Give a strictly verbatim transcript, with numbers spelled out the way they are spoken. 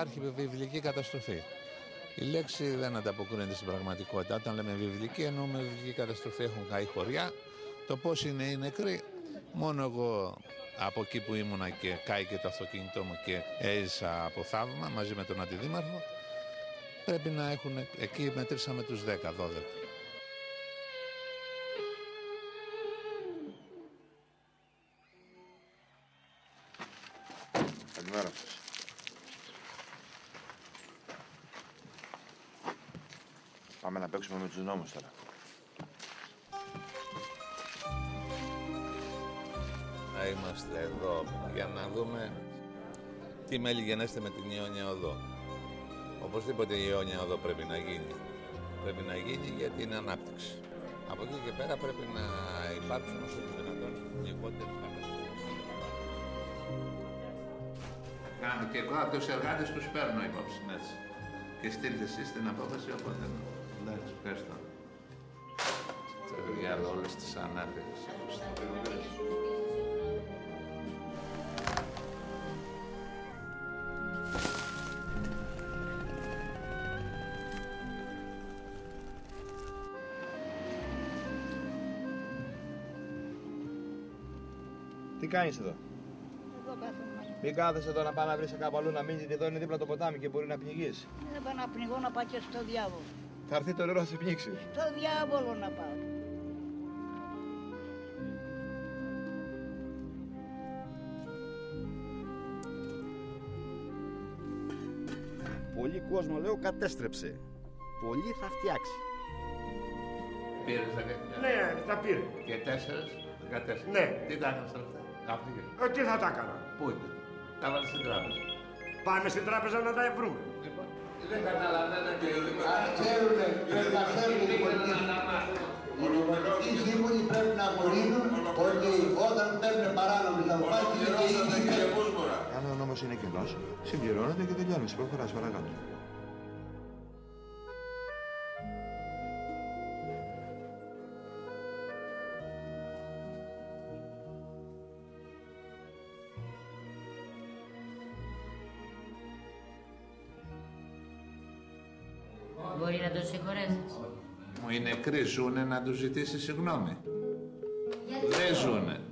άρχιπε βιβλική καταστροφή. Η λέξη δεν ανταποκρίνεται στην πραγματικότητα. Όταν λέμε βιβλική, εννοούμε βιβλική καταστροφή. Έχουν καεί χωριά. Το πώς είναι οι νεκροί. Μόνο εγώ από εκεί που ήμουνα και κάηκε το αυτοκίνητό μου και έζησα από θαύμα μαζί με τον αντιδήμαρχο. Πρέπει να έχουν, εκεί μετρήσαμε τους δέκα δώδεκα. Καλημέρα σας. Πάμε να παίξουμε με τους νόμους τώρα. Να είμαστε εδώ για να δούμε τι μέλη γενέστε με την Ιόνια Οδό. Οπωσδήποτε η Ιόνια Οδό πρέπει να γίνει. Πρέπει να γίνει γιατί είναι ανάπτυξη. Από εκεί και πέρα πρέπει να υπάρξουν όσο το δυνατόν λιγότερες καταστροφές. Κάνω και εγώ από τους εργάτες τους παίρνω υπόψη. Έτσι. Και στείλτε εσείς την απόφαση οπότε. Εντάξει, ευχαριστώ. Για όλες τις ανάπτυξες. Τι κάνεις εδώ? Εδώ κάθομαι. Μην κάθεσαι εδώ να πάει να βρεις κάπου αλλού να μείνεις, γιατί εδώ είναι δίπλα το ποτάμι και μπορεί να πνιγείς. Δεν πάω να πνιγώ, να πάω και στο διάβολο. Θα έρθει το νερό να σε πνίξει. Στο διάβολο να πάω. Πολύ κόσμο, λέω, κατέστρεψε. Πολύ θα φτιάξει. Πήρες δέκα χιλιάδες. Ναι, τα πήρε. Και τέσσερες. Κατέστη. Ναι. Τι τα έκανες αυτά? Καφνίγες. Ε, τι θα τα έκανα. Πού ήταν? Τα βάλεις στην τράπεζα. Πάμε στην τράπεζα να τα βρούμε. Λοιπόν. Δεν καταλαβαίνω και οι δημοκρατές. Αν ξέρουνε, πρέπει να ξέρουν οι πολιτικοί. Οι σύμβουλοι πρέπει να απολύνουν ότι όταν παίρνουν παράνομη να πάρουν και οι ίδιοι. Αν ο νόμος είναι κοινός, συμπληρώνεται και τελειώνεις. Προχωράς παρακάτω. Μπορεί να τους συγχωρέσεις. Οι νεκροί ζουνε να τους ζητήσεις συγγνώμη. Δεν ζουνε.